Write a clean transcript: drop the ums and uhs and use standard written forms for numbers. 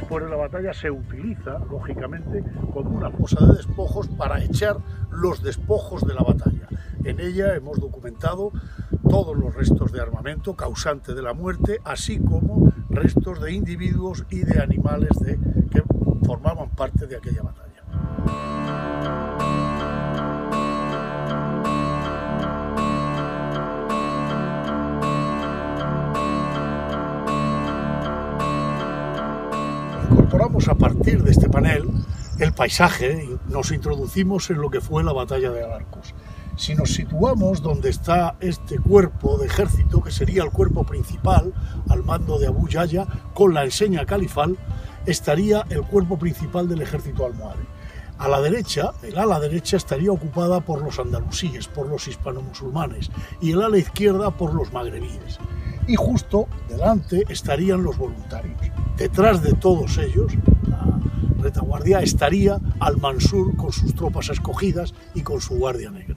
después de la batalla se utiliza, lógicamente, como una fosa de despojos para echar los despojos de la batalla. En ella hemos documentado todos los restos de armamento causante de la muerte, así como restos de individuos y de animales que formaban parte de aquella batalla. Incorporamos a partir de este panel el paisaje y nos introducimos en lo que fue la batalla de Alarcos. Si nos situamos donde está este cuerpo de ejército, que sería el cuerpo principal al mando de Abu Yaya, con la enseña califal, estaría el cuerpo principal del ejército almohade. A la derecha, el ala derecha estaría ocupada por los andalusíes, por los hispano-musulmanes, y el ala izquierda por los magrebíes. Y justo delante estarían los voluntarios. Detrás de todos ellos, la retaguardia, estaría Al-Mansur con sus tropas escogidas y con su guardia negra.